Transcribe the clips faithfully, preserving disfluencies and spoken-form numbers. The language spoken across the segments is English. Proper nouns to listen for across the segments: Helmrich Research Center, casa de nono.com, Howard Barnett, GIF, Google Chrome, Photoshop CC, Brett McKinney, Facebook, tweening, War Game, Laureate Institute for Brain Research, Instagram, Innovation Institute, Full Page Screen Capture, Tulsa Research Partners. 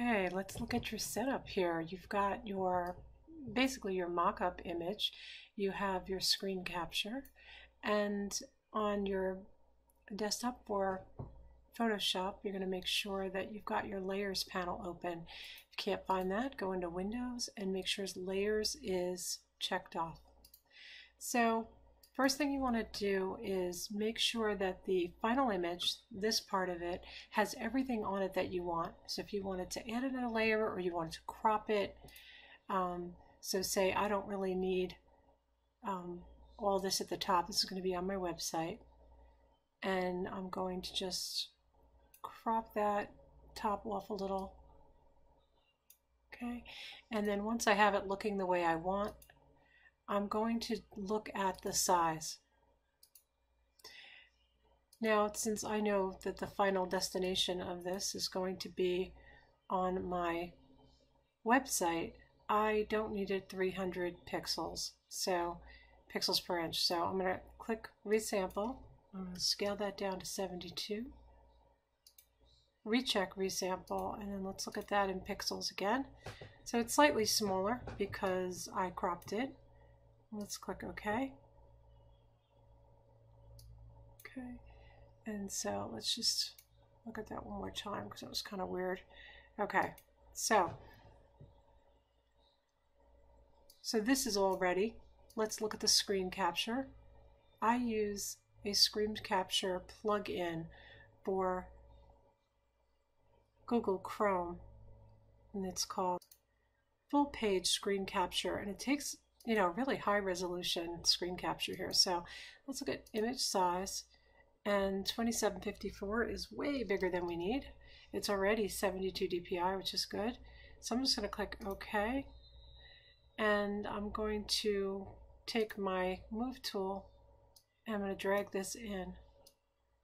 Okay, let's look at your setup here. You've got your basically your mock-up image, you have your screen capture, and on your desktop or Photoshop, you're going to make sure that you've got your layers panel open. If you can't find that, go into Windows and make sure layers is checked off. So first thing you want to do is make sure that the final image, this part of it, has everything on it that you want. So if you wanted to add another layer or you wanted to crop it, um, so say I don't really need um, all this at the top, this is going to be on my website, and I'm going to just crop that top off a little. Okay, and then once I have it looking the way I want, I'm going to look at the size. Now, since I know that the final destination of this is going to be on my website, I don't need it three hundred pixels, so pixels per inch. So I'm going to click resample. I'm going to scale that down to seventy-two. Recheck resample, and then let's look at that in pixels again. So it's slightly smaller because I cropped it. Let's click OK. Okay, and so let's just look at that one more time because it was kind of weird. Okay, so so this is all ready. Let's look at the screen capture. I use a screen capture plug-in for Google Chrome, and it's called Full Page Screen Capture, and it takes, you know, really high resolution screen capture here. So let's look at image size, and twenty-seven fifty-four is way bigger than we need. It's already seventy-two D P I, which is good. So I'm just going to click OK, and I'm going to take my move tool and I'm going to drag this in.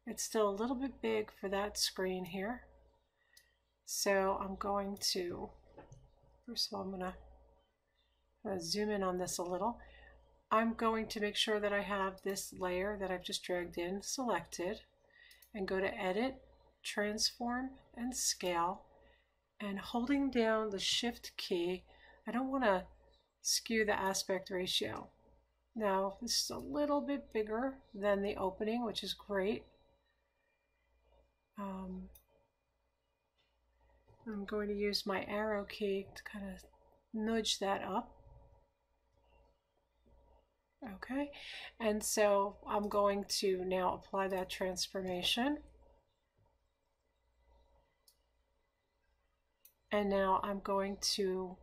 It's still a little bit big for that screen here, so I'm going to first of all I'm going to I'm going to zoom in on this a little. I'm going to make sure that I have this layer that I've just dragged in selected, and go to Edit, Transform, and Scale, and holding down the Shift key. I don't want to skew the aspect ratio. Now this is a little bit bigger than the opening, which is great. Um, I'm going to use my arrow key to kind of nudge that up. Okay, and so I'm going to now apply that transformation. And now I'm going to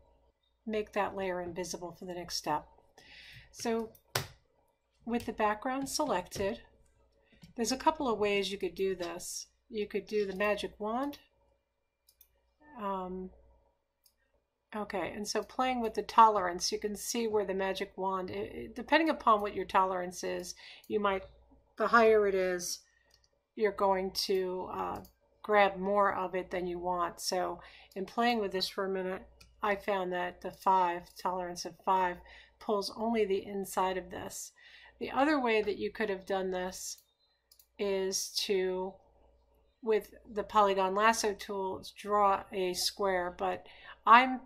make that layer invisible for the next step. So with the background selected, there's a couple of ways you could do this. You could do the magic wand. Um, Okay, and so playing with the tolerance, you can see where the magic wand, it, depending upon what your tolerance is, you might, the higher it is, you're going to uh, grab more of it than you want. So in playing with this for a minute, I found that the five, tolerance of five, pulls only the inside of this. The other way that you could have done this is to, with the polygon lasso tool, draw a square, but I'm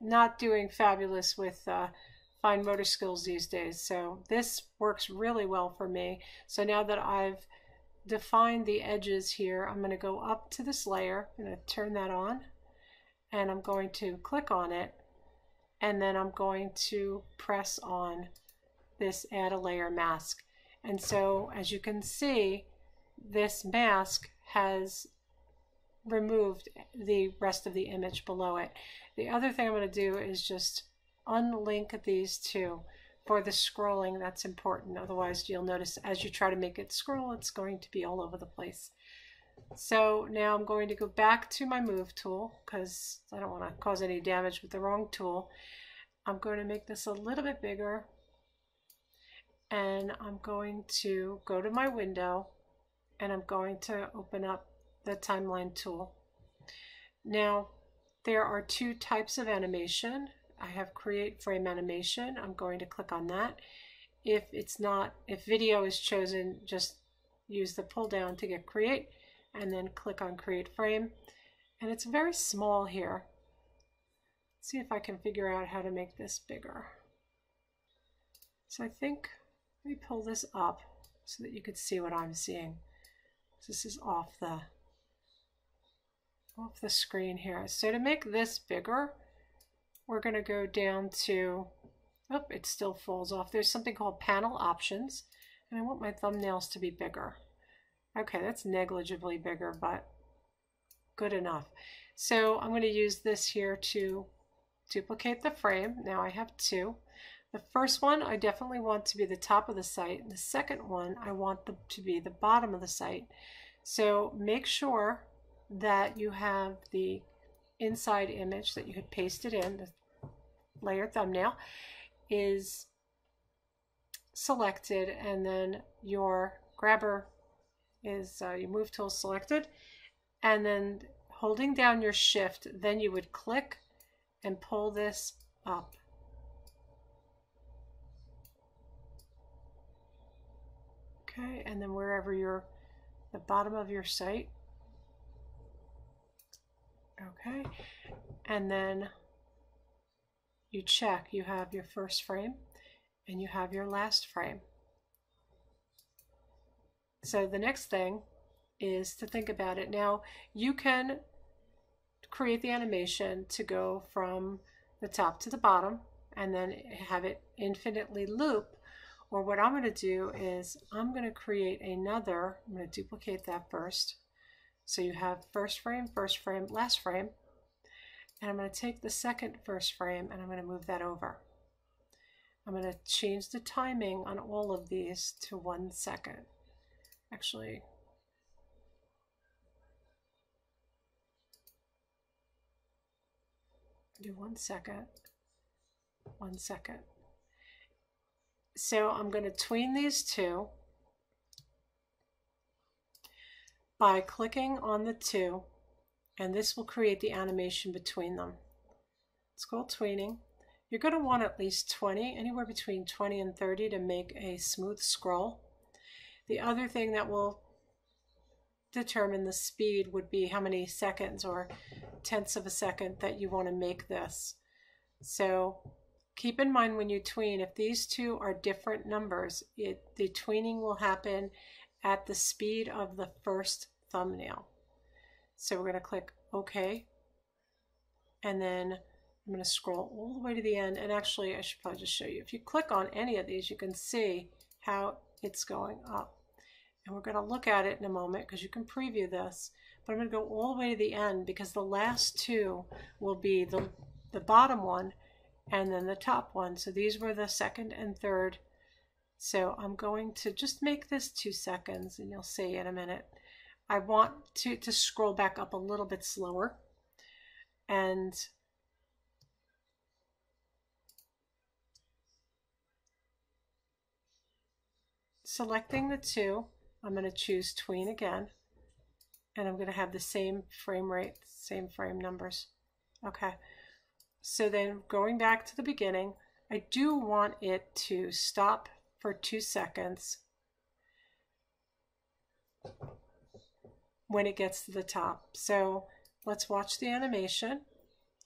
not doing fabulous with uh, fine motor skills these days, so this works really well for me. So now that I've defined the edges here, I'm going to go up to this layer, I'm going to turn that on, and I'm going to click on it, and then I'm going to press on this add a layer mask. And so as you can see, this mask has removed the rest of the image below it. The other thing I'm going to do is just unlink these two for the scrolling. That's important, otherwise you'll notice as you try to make it scroll, it's going to be all over the place. So now I'm going to go back to my move tool because I don't want to cause any damage with the wrong tool. I'm going to make this a little bit bigger, and I'm going to go to my window, and I'm going to open up the timeline tool. Now there are two types of animation. I have create frame animation. I'm going to click on that. If it's not, if video is chosen, just use the pull down to get create and then click on create frame. and it's very small here. Let's see if I can figure out how to make this bigger. So I think, let me pull this up so that you could see what I'm seeing. This is off the, off the screen here. So to make this bigger, we're going to go down to, oh, it still falls off. There's something called panel options, and I want my thumbnails to be bigger. Okay, that's negligibly bigger, but good enough. So I'm going to use this here to duplicate the frame. Now I have two. The first one I definitely want to be the top of the site, and the second one I want them to be the bottom of the site. So make sure that you have the inside image that you had pasted in, the layer thumbnail is selected, and then your grabber is uh, your move tool selected, and then holding down your shift, then you would click and pull this up. Okay, and then wherever you're the bottom of your site. Okay, and then you check, you have your first frame and you have your last frame. So the next thing is to think about it. Now you can create the animation to go from the top to the bottom and then have it infinitely loop. Or what I'm going to do is I'm going to create another, I'm going to duplicate that first. So you have first frame, first frame, last frame. And I'm going to take the second first frame and I'm going to move that over. I'm going to change the timing on all of these to one second. Actually, do one second, one second. So I'm going to tween these two by clicking on the two, and this will create the animation between them. It's called tweening. You're going to want at least twenty, anywhere between twenty and thirty to make a smooth scroll. The other thing that will determine the speed would be how many seconds or tenths of a second that you want to make this. So keep in mind when you tween, if these two are different numbers, it, the tweening will happen at the speed of the first thumbnail. So we're going to click OK, and then I'm going to scroll all the way to the end, and actually I should probably just show you. If you click on any of these, you can see how it's going up. And we're going to look at it in a moment because you can preview this, but I'm going to go all the way to the end because the last two will be the, the bottom one and then the top one. So these were the second and third. So I'm going to just make this two seconds and you'll see in a minute. I want to, to scroll back up a little bit slower, and selecting the two, I'm going to choose tween again, and I'm going to have the same frame rate, same frame numbers. Okay, so then going back to the beginning, I do want it to stop for two seconds when it gets to the top. So let's watch the animation.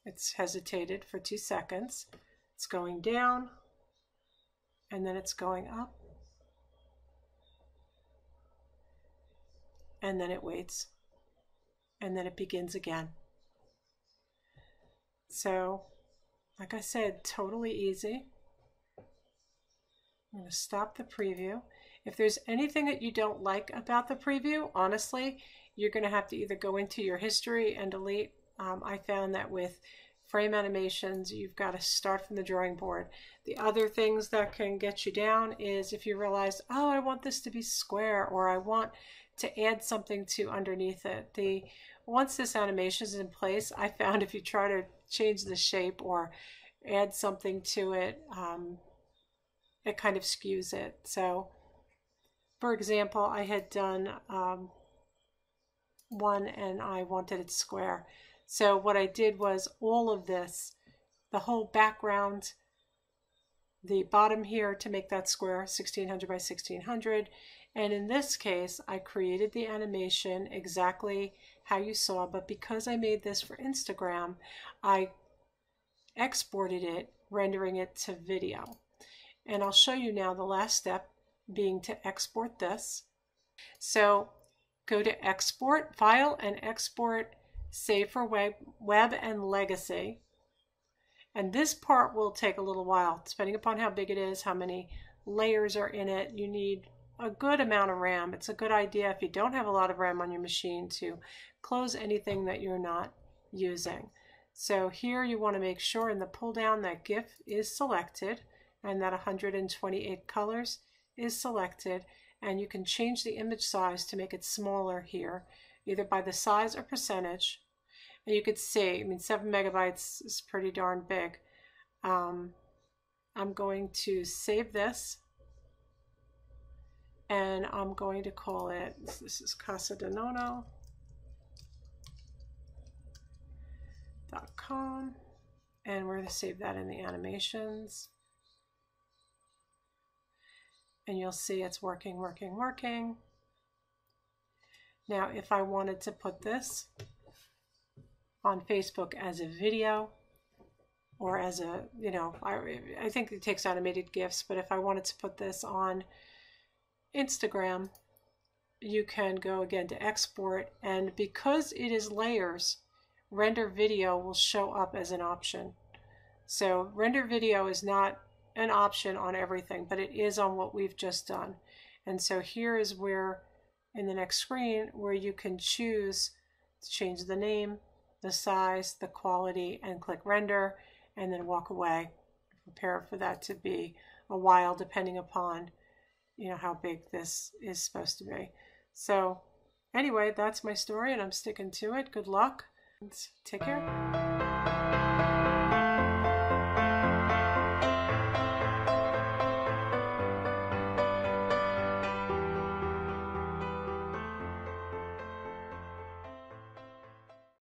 It's hesitated for two seconds. It's going down, and then it's going up. And then it waits, and then it begins again. So, like I said, totally easy. I'm going to stop the preview. If there's anything that you don't like about the preview, honestly, you're going to have to either go into your history and delete. Um, I found that with frame animations, you've got to start from the drawing board. The other things that can get you down is if you realize, oh, I want this to be square, or I want to add something to underneath it. The once this animation is in place, I found if you try to change the shape or add something to it, um, it kind of skews it. So, for example, I had done um, one and I wanted it square. So what I did was all of this, the whole background, the bottom here to make that square sixteen hundred by sixteen hundred. And in this case, I created the animation exactly how you saw, but because I made this for Instagram, I exported it, rendering it to video. And I'll show you now the last step being to export this. So go to Export, File, and Export, Save for Web, Web and Legacy. And this part will take a little while, depending upon how big it is, how many layers are in it. You need a good amount of RAM. It's a good idea if you don't have a lot of RAM on your machine to close anything that you're not using. So here you want to make sure in the pull down that GIF is selected and that one hundred twenty-eight colors is selected, and you can change the image size to make it smaller here, either by the size or percentage. And you could see, I mean, seven megabytes is pretty darn big. Um, I'm going to save this, and I'm going to call it, this is Casa de nono dot com, and we're going to save that in the animations. And you'll see it's working, working, working. Now, if I wanted to put this on Facebook as a video or as a, you know, I, I think it takes animated GIFs, but if I wanted to put this on Instagram, you can go again to export. And because it is layers, render video will show up as an option. So render video is not an option on everything, but it is on what we've just done. And so here is where in the next screen where you can choose to change the name, the size, the quality, and click render, and then walk away. Prepare for that to be a while, depending upon, you know, how big this is supposed to be. So anyway, that's my story, and I'm sticking to it. Good luck. Take care.